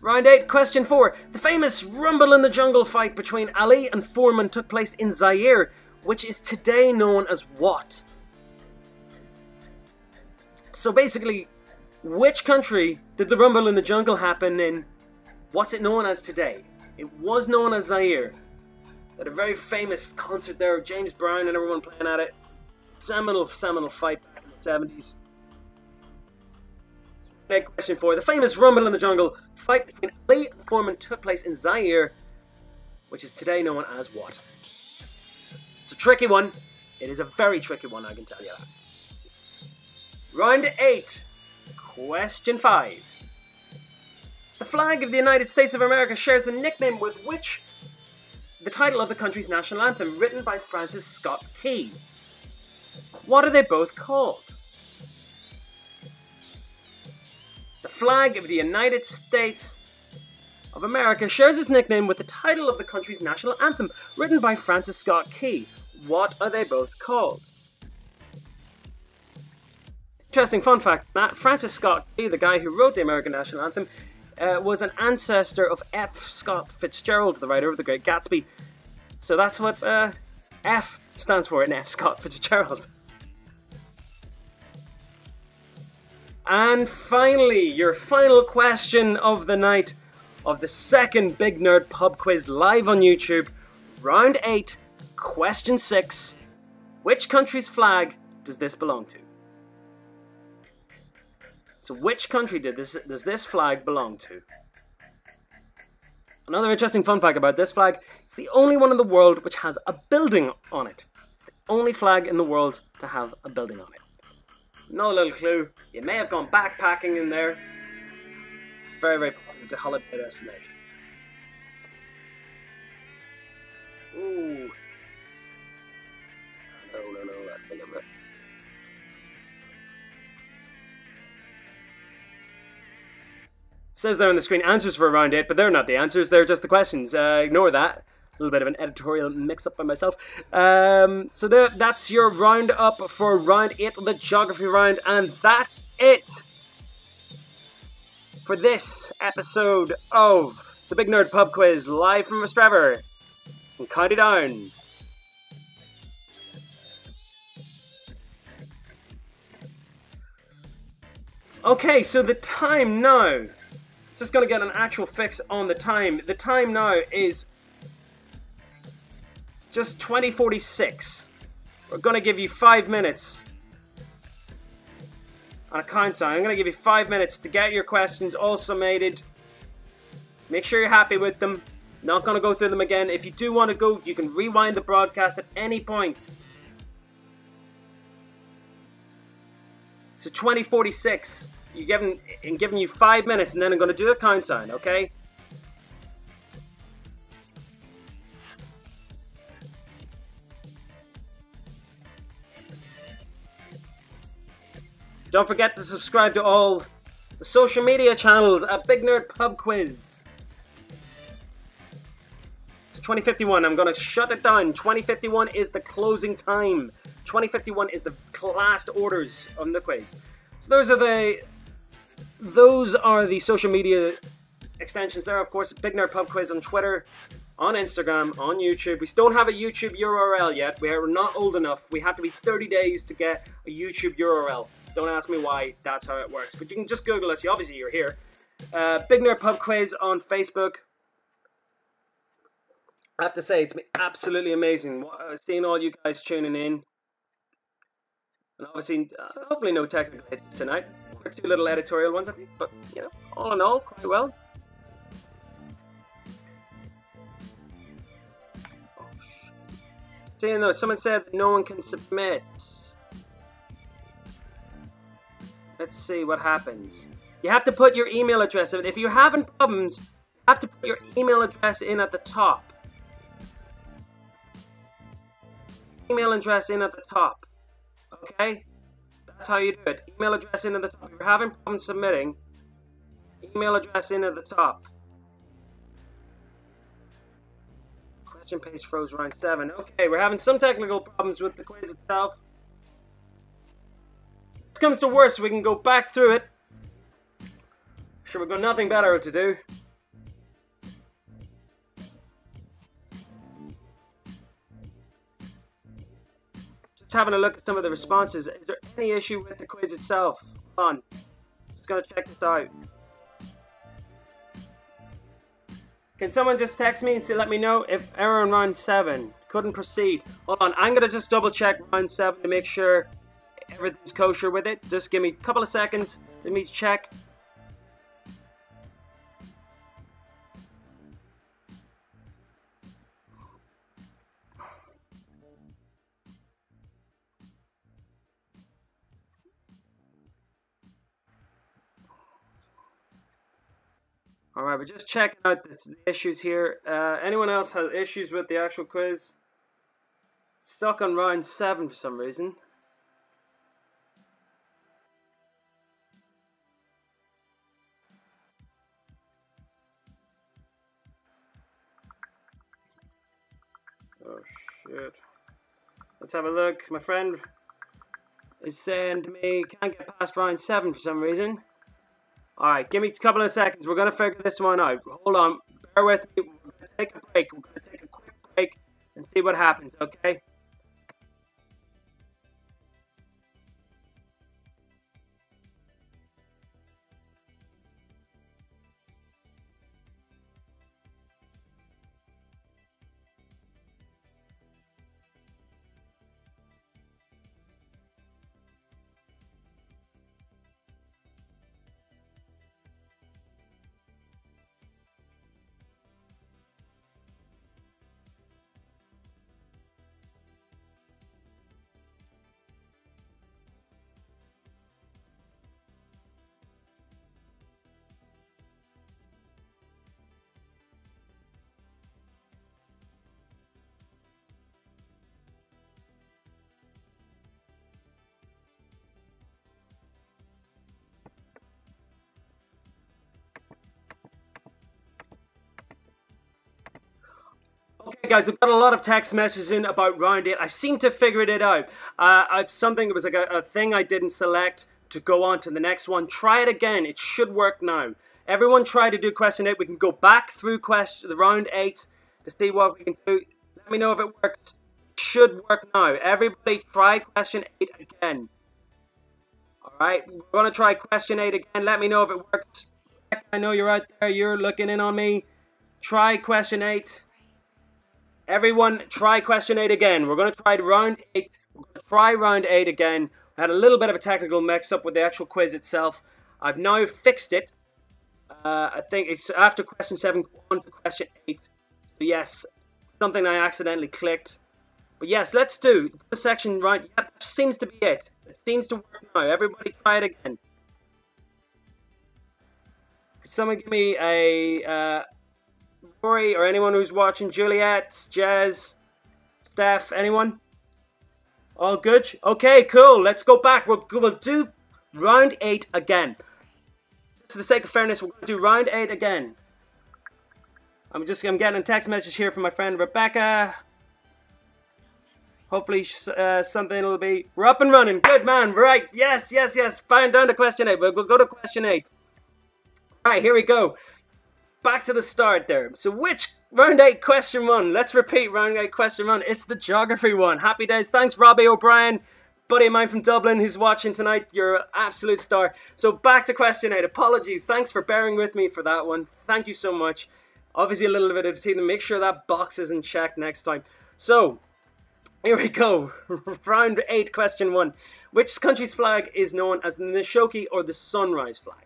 Round 8, question 4. The famous Rumble in the Jungle fight between Ali and Foreman took place in Zaire, which is today known as what? So basically, which country did the Rumble in the Jungle happen in? What's it known as today? It was known as Zaire. They had a very famous concert there, James Brown and everyone playing at it. Seminal fight back in the 70s. Next question 4. The famous Rumble in the Jungle fight between Ali and Foreman took place in Zaire, which is today known as what? It's a tricky one. It is a very tricky one, I can tell you that. Round 8, question 5. The flag of the United States of America shares a nickname with which? The title of the country's national anthem, written by Francis Scott Key. What are they both called? The flag of the United States of America shares its nickname with the title of the country's national anthem, written by Francis Scott Key. What are they both called? Interesting fun fact that Francis Scott Key, the guy who wrote the American national anthem, was an ancestor of F. Scott Fitzgerald, the writer of The Great Gatsby. So that's what F stands for in F. Scott Fitzgerald. And finally, your final question of the night of the second Big Nerd Pub Quiz live on YouTube. Round 8, question 6. Which country's flag does this belong to? So which country does this flag belong to? Another interesting fun fact about this flag, it's the only one in the world which has a building on it. It's the only flag in the world to have a building on it. No little clue. You may have gone backpacking in there. Very, very popular holiday destination. Ooh. No, I think I'm right. Says there on the screen, answers for around 8, but they're not the answers, they're just the questions. Ignore that. A little bit of an editorial mix-up by myself. So that's your roundup for round 8 of the geography round, and that's it for this episode of the Big Nerd Pub Quiz, live from Rostrevor in County Down. Okay, so the time now, just gonna get an actual fix on the time. The time now is just 20:46. We're gonna give you 5 minutes on a countdown. I'm gonna give you 5 minutes to get your questions all summated. Make sure you're happy with them. Not gonna go through them again. If you do want to go, you can rewind the broadcast at any point. So 20:46. I'm giving you 5 minutes, and then I'm gonna do a countdown. Okay. Don't forget to subscribe to all the social media channels at Big Nerd Pub Quiz. So 20:51, I'm going to shut it down. 20:51 is the closing time. 20:51 is the last orders on the quiz. So those are the social media extensions there, of course. Big Nerd Pub Quiz on Twitter, on Instagram, on YouTube. We still don't have a YouTube URL yet. We are not old enough. We have to be 30 days to get a YouTube URL. Don't ask me why, that's how it works. But you can just Google us, obviously you're here. Big Nerd Pub Quiz on Facebook. I have to say, it's been absolutely amazing seeing all you guys tuning in. And obviously, hopefully no technical issues tonight. Or 2 little editorial ones, I think. But, you know, all in all, quite well. Oh, seeing though, someone said no one can submit. Let's see what happens. You have to put your email address in. If you're having problems, you have to put your email address in at the top. Email address in at the top. Okay? That's how you do it. Email address in at the top. If you're having problems submitting, email address in at the top. Question page froze round 7. Okay, we're having some technical problems with the quiz itself. If it comes to worse, we can go back through it. Sure, we've got nothing better to do. Just having a look at some of the responses. Is there any issue with the quiz itself? Hold on. Just gonna check this out. Can someone just text me and let me know if error in round 7? Couldn't proceed. Hold on, I'm gonna just double check round 7 to make sure everything's kosher with it. Just give me a couple of seconds to me to check. Alright, we're just checking out the issues here. Anyone else has issues with the actual quiz? Stuck on round 7 for some reason. Good. Let's have a look. My friend is saying to me, can't get past round 7 for some reason. Alright, give me a couple of seconds. We're going to figure this one out. Hold on. Bear with me. We're going to take a break. We're going to take a quick break and see what happens, okay? Okay, guys, I've got a lot of text messages in about round 8. I seem to figure it out. It was like a thing I didn't select to go on to the next one. Try it again. It should work now. Everyone try to do question 8. We can go back through the round 8 to see what we can do. Let me know if it works. It should work now. Everybody try question 8 again. Alright, we're going to try question 8 again. Let me know if it works. I know you're out there. You're looking in on me. Try question 8. Everyone, try question 8 again. We're going to try round 8. We're going to try round 8 again. I had a little bit of a technical mix-up with the actual quiz itself. I've now fixed it. I think it's after question 7, on to question 8. So yes, something I accidentally clicked. But yes, let's do the section right. Yep, that seems to be it. It seems to work now. Everybody try it again. Could someone give me a... Rory or anyone who's watching, Juliet, Jez, Steph, anyone? All good? Okay, cool. Let's go back. We'll do round 8 again. Just for the sake of fairness, we're going to do round 8 again. I'm getting a text message here from my friend Rebecca. Hopefully something will be... We're up and running. Good, man. Right. Yes, yes, yes. Fine. Down to question 8. We'll go to question 8. All right, here we go. Back to the start there. So which round 8 question 1? Let's repeat round 8 question 1. It's the geography one. Happy days. Thanks, Robbie O'Brien, buddy of mine from Dublin who's watching tonight. You're an absolute star. So back to question 8. Apologies. Thanks for bearing with me for that one. Thank you so much. Obviously a little bit of teething. Make sure that box isn't checked next time. So here we go. Round 8 question 1. Which country's flag is known as the Neshiki or the Sunrise flag?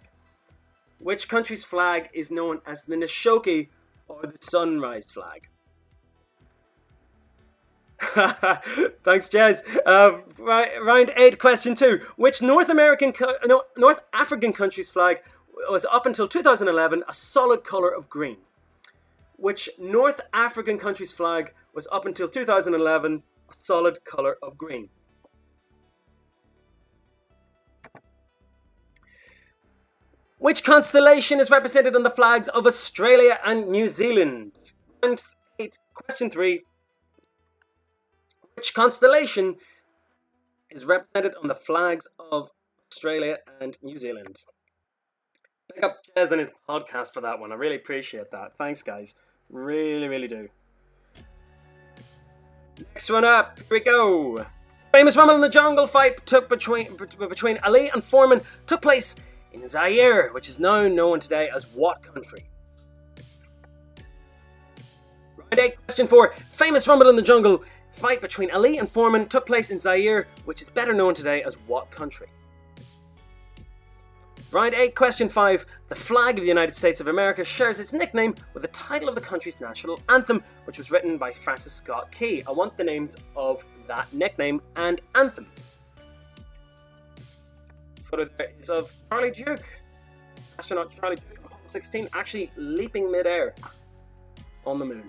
Which country's flag is known as the Neshiki or the Sunrise flag? Thanks, Jez. Round 8, question 2. Which North African country's flag was up until 2011 a solid colour of green? Which North African country's flag was up until 2011 a solid colour of green? Which constellation is represented on the flags of Australia and New Zealand? Round 8, question 3. Which constellation is represented on the flags of Australia and New Zealand? Pick up Jez and his podcast for that one. I really appreciate that. Thanks, guys. Really, really do. Next one up. Here we go. Famous Rumble in the Jungle fight took between Ali and Foreman took place in Zaire, which is now known today as what country? Round 8, question 4. Famous Rumble in the Jungle fight between Ali and Foreman took place in Zaire, which is better known today as what country? Round 8, question 5. The flag of the United States of America shares its nickname with the title of the country's national anthem, which was written by Francis Scott Key. I want the names of that nickname and anthem. Photo there is of Charlie Duke, astronaut Charlie Duke, Apollo 16, actually leaping midair on the moon.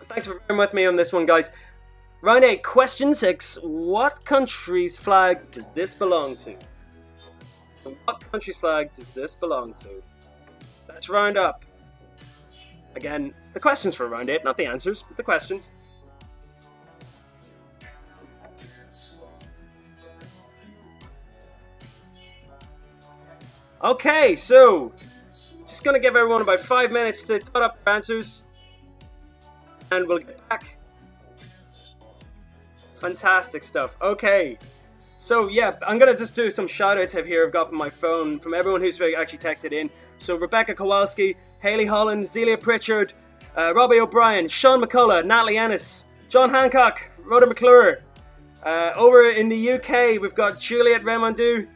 Thanks for being with me on this one, guys. Round 8, question 6. What country's flag does this belong to? What country's flag does this belong to? Let's round up. Again, the questions for round 8, not the answers, but the questions. Okay, so just gonna give everyone about 5 minutes to put up their answers, and we'll get back. Fantastic stuff. Okay, so yeah, I'm gonna just do some shoutouts I've here I've got from my phone from everyone who's actually texted in. So Rebecca Kowalski, Haley Holland, Zelia Pritchard, Robbie O'Brien, Sean McCullough, Natalie Ennis, John Hancock, Rhoda McClure. Over in the UK, we've got Juliet Remondeau.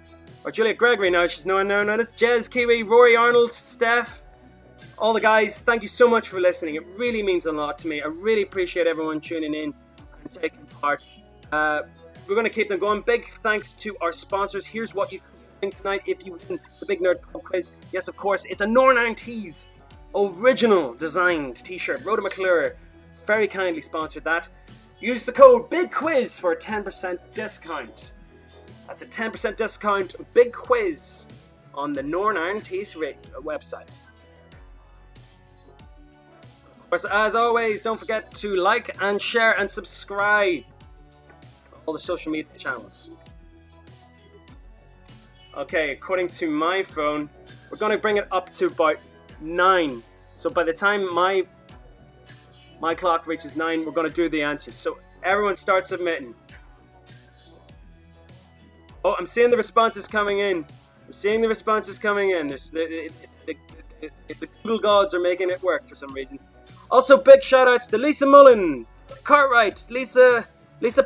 Or Juliet Gregory now, she's known as Jez, Kiwi, Rory Arnold, Steph, all the guys, thank you so much for listening. It really means a lot to me. I really appreciate everyone tuning in and taking part. We're going to keep them going. Big thanks to our sponsors. Here's what you can win tonight if you win the Big Nerd Pub Quiz. Yes, of course, it's a Norn Iron Tees original designed t-shirt. Rhoda McClure very kindly sponsored that. Use the code BIGQUIZ for a 10% discount. That's a 10% discount, Big Quiz, on the Norn Iron Tees website. Of But as always, don't forget to like and share and subscribe on all the social media channels. Okay, according to my phone, we're going to bring it up to about 9. So by the time my clock reaches 9, we're going to do the answers. So everyone start submitting. Oh, I'm seeing the responses coming in. I'm seeing the responses coming in. The Google gods are making it work for some reason. Also, big shoutouts to Lisa Mullen, Cartwright, Lisa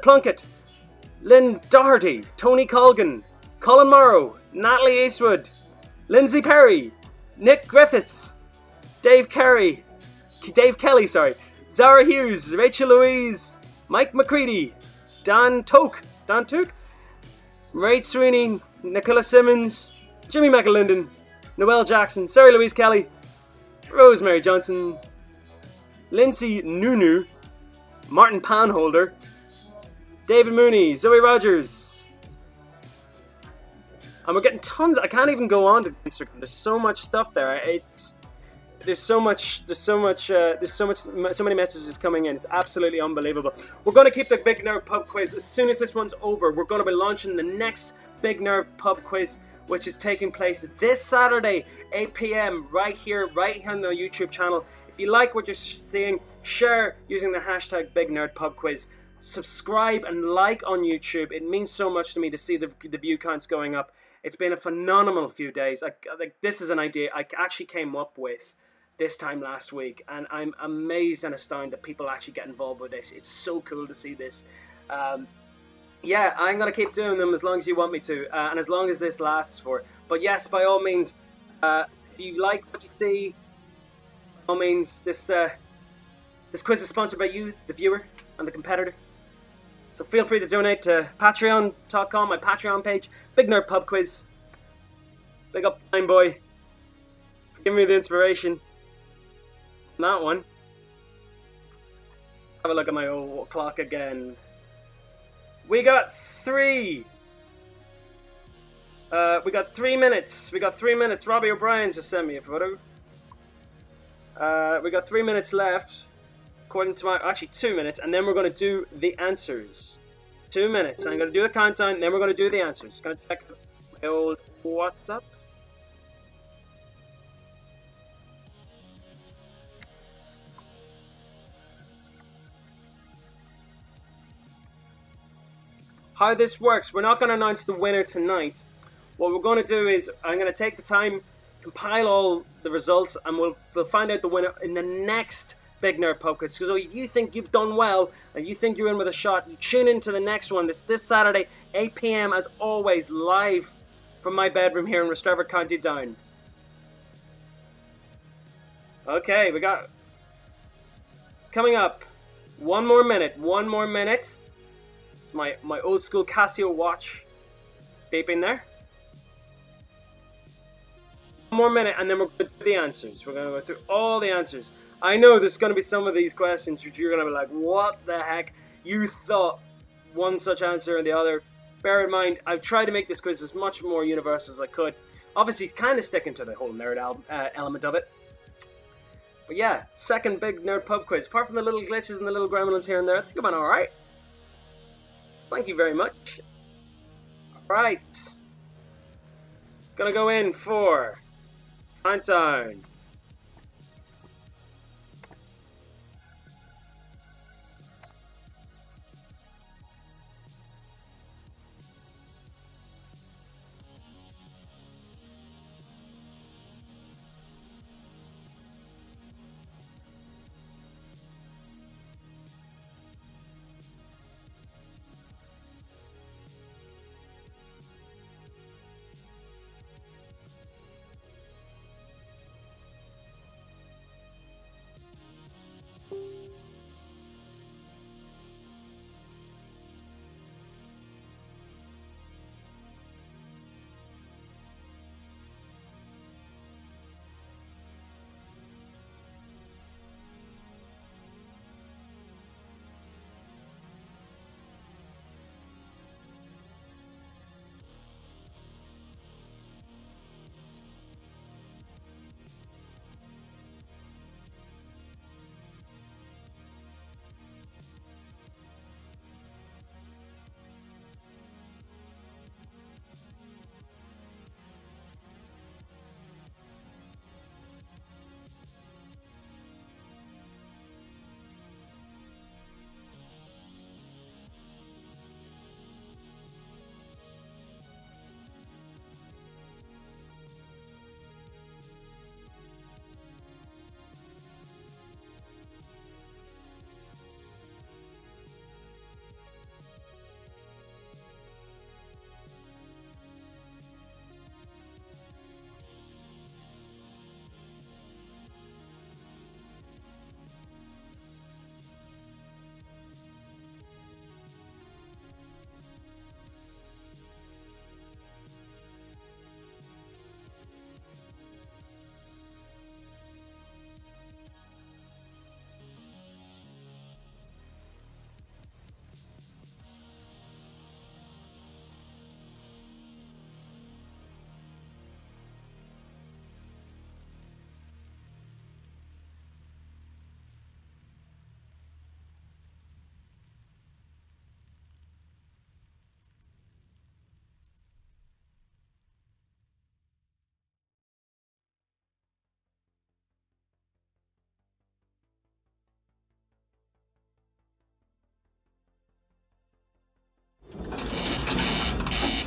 Plunkett, Lynn Doherty, Tony Colgan, Colin Morrow, Natalie Eastwood, Lindsay Perry, Nick Griffiths, Dave Kelly, Zara Hughes, Rachel Louise, Mike McCready, Dan Toke, Ray Sweeney, Nicola Simmons, Jimmy McAlinden, Noelle Jackson, Sarah Louise Kelly, Rosemary Johnson, Lindsay Nunu, Martin Panholder, David Mooney, Zoe Rogers. And we're getting tons. I can't even go on to Instagram. There's so much stuff there. So many messages coming in. It's absolutely unbelievable. We're going to keep the Big Nerd Pub Quiz. As soon as this one's over, we're going to be launching the next Big Nerd Pub Quiz, which is taking place this Saturday, 8 p.m, right here on the YouTube channel. If you like what you're seeing, share using the hashtag BigNerdPubQuiz. Subscribe and like on YouTube. It means so much to me to see the view counts going up. It's been a phenomenal few days. This is an idea I actually came up with this time last week, and I'm amazed and astounded that people actually get involved with this. It's so cool to see this. Yeah, I'm going to keep doing them as long as you want me to, and as long as this lasts for. But yes, by all means, if you like what you see, by all means, this quiz is sponsored by you, the viewer, and the competitor. So feel free to donate to patreon.com, my Patreon page, Big Nerd Pub Quiz. Big up, Blind Boy. Give me the inspiration. That one. Have a look at my old clock again. We got 3. We got 3 minutes. Robbie O'Brien just sent me a photo. We got 3 minutes left, according to my... Actually, 2 minutes, and then we're going to do the answers. 2 minutes. I'm going to do the countdown, and then we're going to do the answers. Going to check my old WhatsApp. How this works, we're not going to announce the winner tonight. What we're going to do is, I'm going to take the time, compile all the results, and we'll find out the winner in the next Big Nerd Pub Quiz. Because if you think you've done well, and you think you're in with a shot, you tune into the next one. It's this Saturday, 8 p.m, as always, live from my bedroom here in Rostrevor, County Down. Okay, we got... Coming up, one more minute. My old school Casio watch beeping there. 1 more minute, and then we're going to do the answers. We're going to go through all the answers. I know there's going to be some of these questions which you're going to be like, what the heck? You thought one such answer and the other. Bear in mind, I've tried to make this quiz as much more universal as I could. Obviously, kind of sticking to the whole nerd element of it. But yeah, second Big Nerd Pub Quiz. Apart from the little glitches and the little gremlins here and there, I think I've been alright. Thank you very much. Alright. Gonna go in for countdown.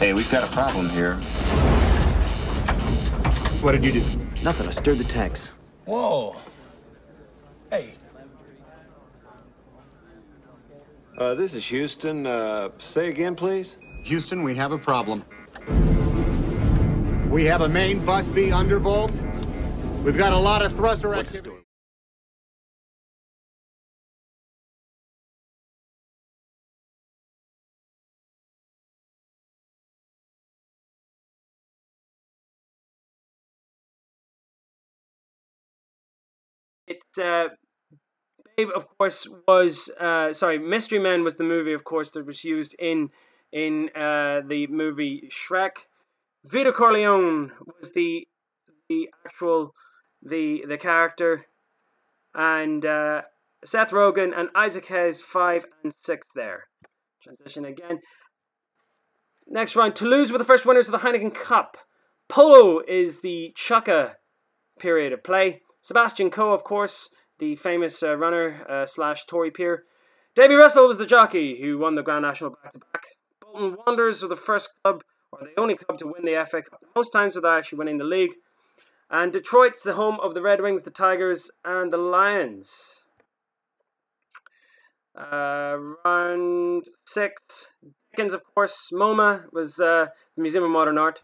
Hey, we've got a problem here. What did you do? Nothing. I stirred the tanks. Whoa. Hey. This is Houston. Say again, please. Houston, we have a problem. We have a main bus B undervolt. We've got a lot of thruster activity. It's Babe, of course, was sorry, Mystery Man was the movie, of course, that was used in the movie Shrek. Vito Corleone was the actual character, and Seth Rogen and Isaac Hayes 5 and 6 there. Transition again. Next round, Toulouse were the first winners of the Heineken Cup. Polo is the Chukka period of play. Sebastian Coe, of course, the famous runner slash Tory peer. Davy Russell was the jockey who won the Grand National back-to-back. Bolton Wanderers were the first club, or the only club, to win the FA Cup most times without actually winning the league. And Detroit's the home of the Red Wings, the Tigers, and the Lions. Round 6. Dickens, of course. MoMA was the Museum of Modern Art.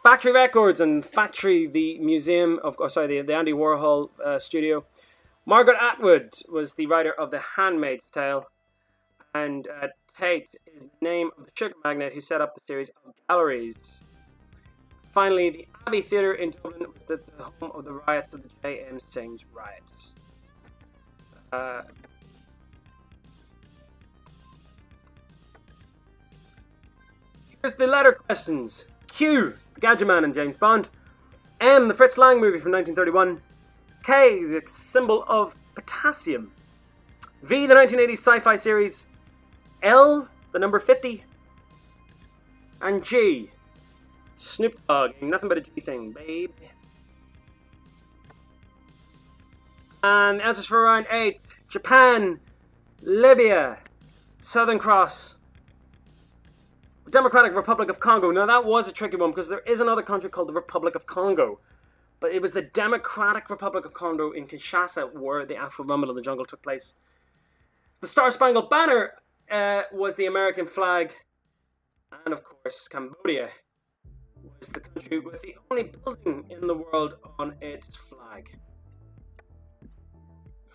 Factory Records and Factory, the museum of, the Andy Warhol studio. Margaret Atwood was the writer of The Handmaid's Tale, and Tate is the name of the sugar magnate who set up the series of galleries. Finally, the Abbey Theatre in Dublin was the home of the riots of the J.M. Synge riots. Here's the letter questions. Q, the Gadget Man and James Bond. M, the Fritz Lang movie from 1931. K, the symbol of potassium. V, the 1980s sci-fi series. L, the number 50. And G, Snoop Dogg. Nothing but a G thing, babe. And the answers for round 8. Japan, Libya, Southern Cross, Democratic Republic of Congo. Now that was a tricky one because there is another country called the Republic of Congo, but it was the Democratic Republic of Congo in Kinshasa where the actual Rumble of the Jungle took place. The Star Spangled Banner was the American flag, and of course Cambodia was the country with the only building in the world on its flag.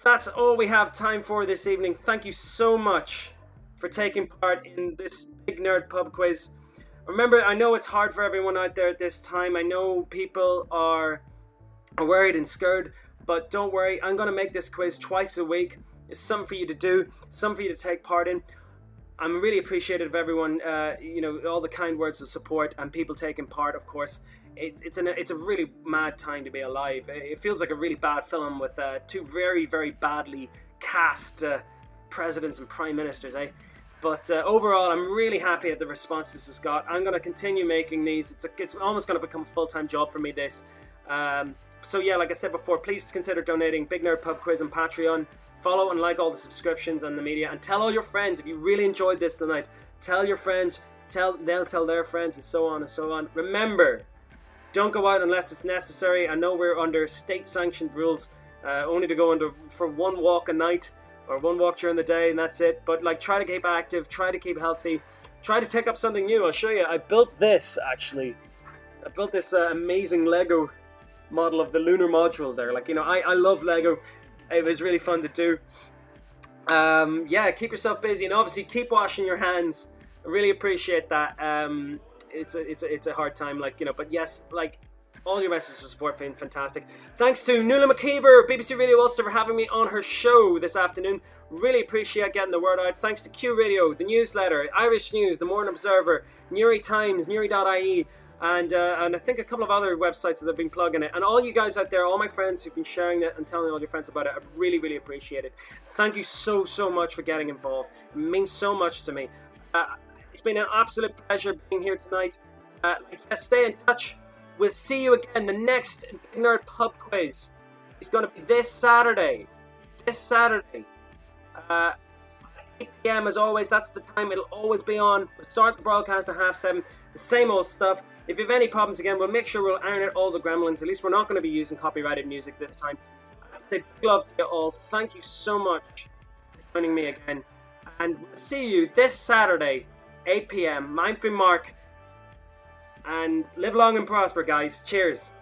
That's all we have time for this evening. Thank you so much for taking part in this Big Nerd Pub Quiz. Remember, I know it's hard for everyone out there at this time. I know people are worried and scared, but don't worry. I'm going to make this quiz twice a week. It's something for you to do, something for you to take part in. I'm really appreciative of everyone, you know, all the kind words of support and people taking part, of course. It's a really mad time to be alive. It feels like a really bad film with two very, very badly cast presidents and prime ministers, eh? But overall, I'm really happy at the response this has got. I'm going to continue making these. It's almost going to become a full-time job for me, this. So yeah, like I said before, please consider donating. Big Nerd Pub Quiz on Patreon. Follow and like all the subscriptions and the media. And tell all your friends if you really enjoyed this tonight. Tell your friends. They'll tell their friends, and so on and so on. Remember, don't go out unless it's necessary. I know we're under state-sanctioned rules, only to go for one walk a night, or one walk during the day, and that's it. But like, try to keep active, try to keep healthy, try to take up something new. I'll show you. I built this, actually. I built this amazing Lego model of the lunar module there. Like, you know, I love Lego. It was really fun to do. Yeah, keep yourself busy, and obviously keep washing your hands. I really appreciate that. It's a hard time, like, you know, but yes, like, all your messages of support have been fantastic. Thanks to Nuala McKeever, BBC Radio Ulster, for having me on her show this afternoon. Really appreciate getting the word out. Thanks to Q Radio, the newsletter, Irish News, the Morning Observer, Newry Times, Newry.ie, and I think a couple of other websites that have been plugging it. And all you guys out there, all my friends who've been sharing it and telling all your friends about it, I really, really appreciate it. Thank you so, so much for getting involved. It means so much to me. It's been an absolute pleasure being here tonight. Stay in touch. We'll see you again. The next Big Nerd Pub Quiz is going to be this Saturday. 6 p.m. as always, that's the time it'll always be on. We'll start the broadcast at 7:30, the same old stuff. If you have any problems again, we'll make sure we'll iron out all the gremlins. At least we're not going to be using copyrighted music this time. I say big love to you all. Thank you so much for joining me again. And we'll see you this Saturday, 8 p.m. Mindfree Mark. And live long and prosper, guys. Cheers.